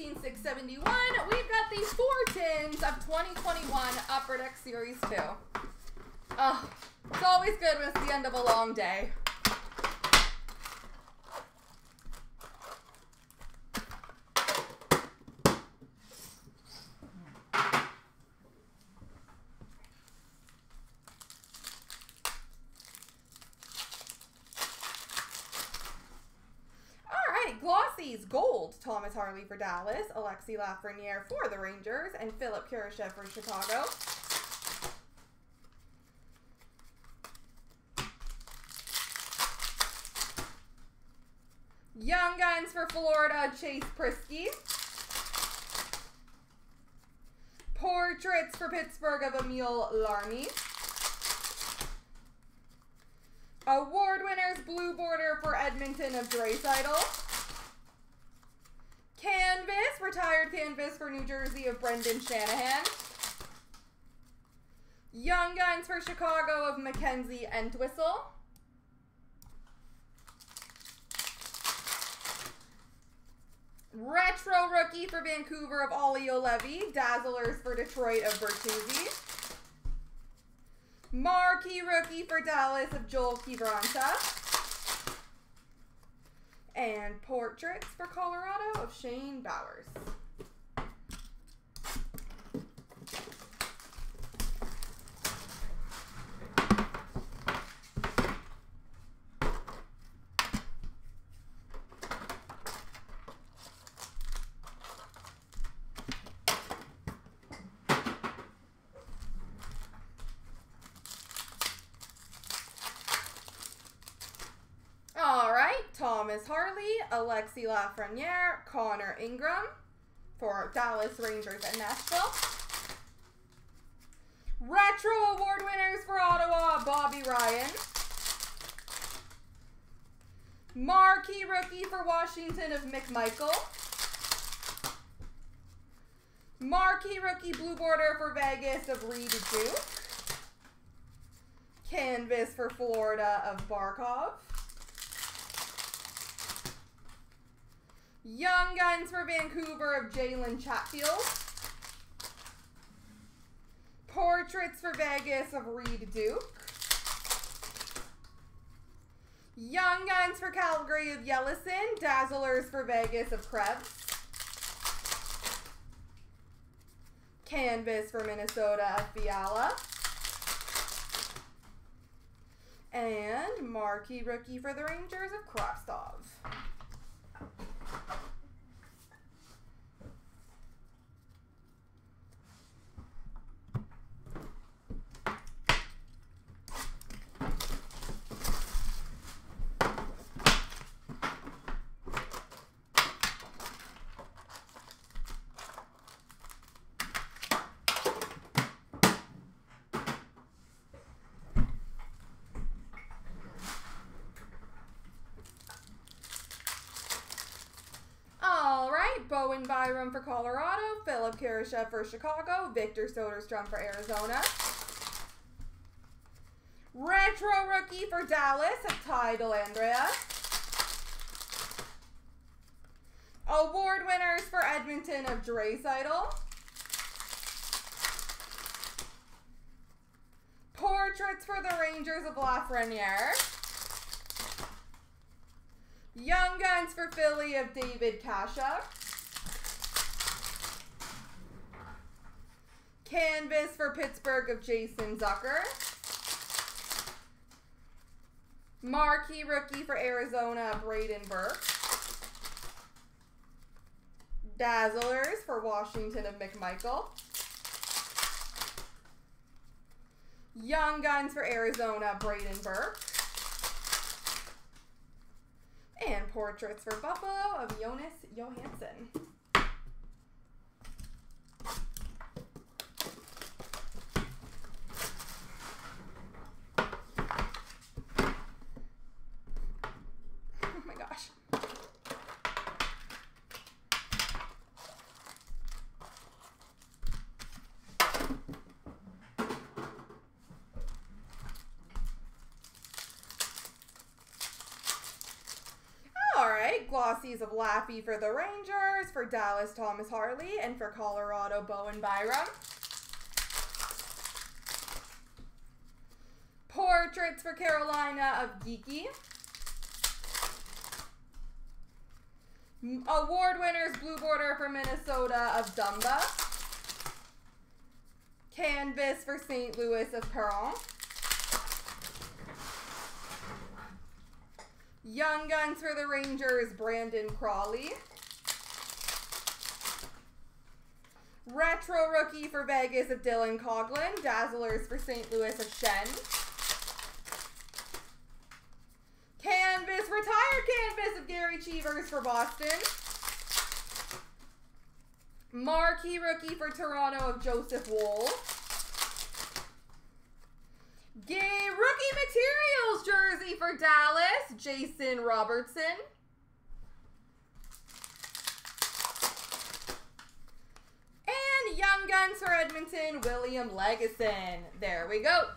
16671. We've got the 4 tins of 2021 Upper Deck Series 2. Oh, it's always good when it's the end of a long day. Gold, Thomas Harley for Dallas, Alexi Lafreniere for the Rangers, and Philipp Kurashev for Chicago. Young Guns for Florida, Chase Priskie. Portraits for Pittsburgh of Emile Larney. Award winners, Blue Border for Edmonton of Dre Seidel. Canvas, retired canvas for New Jersey of Brendan Shanahan. Young Guns for Chicago of Mackenzie Entwistle. Retro rookie for Vancouver of Ollie Olevi. Dazzlers for Detroit of Bertuzzi. Marquee rookie for Dallas of Joel Kivranta. And portraits for Colorado of Shane Bowers. Thomas Harley, Alexi Lafreniere, Connor Ingram for Dallas, Rangers, and Nashville. Retro award winners for Ottawa, Bobby Ryan. Marquee rookie for Washington of McMichael. Marquee rookie blue border for Vegas of Reid Duke. Canvas for Florida of Barkov. Young Guns for Vancouver of Jalen Chatfield. Portraits for Vegas of Reid Duke. Young Guns for Calgary of Yellison. Dazzlers for Vegas of Krebs. Canvas for Minnesota of Fiala. And marquee rookie for the Rangers of Kravtsov. Bowen Byram for Colorado, Philipp Kurashev for Chicago, Victor Soderstrom for Arizona. Retro rookie for Dallas of Ty Del. Award winners for Edmonton of Dre Seidel. Portraits for the Rangers of Lafreniere. Young Guns for Philly of David Kasha. Canvas for Pittsburgh of Jason Zucker. Marquee rookie for Arizona, Brayden Burke. Dazzlers for Washington of McMichael. Young Guns for Arizona, Brayden Burke. And portraits for Buffalo of Jonas Johansson. Aussies of Laffy for the Rangers, for Dallas, Thomas Harley, and for Colorado, Bowen Byram. Portraits for Carolina of Geeky. Award winners, blue border for Minnesota of Dumba. Canvas for St. Louis of Perron. Young Guns for the Rangers, Brandon Crawley. Retro Rookie for Vegas of Dylan Coughlin. Dazzlers for St. Louis of Shen. Canvas, Retired Canvas of Gary Cheevers for Boston. Marquee Rookie for Toronto of Joseph Wohl. Gay Rookie Materials jersey for Dallas, Jason Robertson. And Young Guns for Edmonton, William Legison. There we go.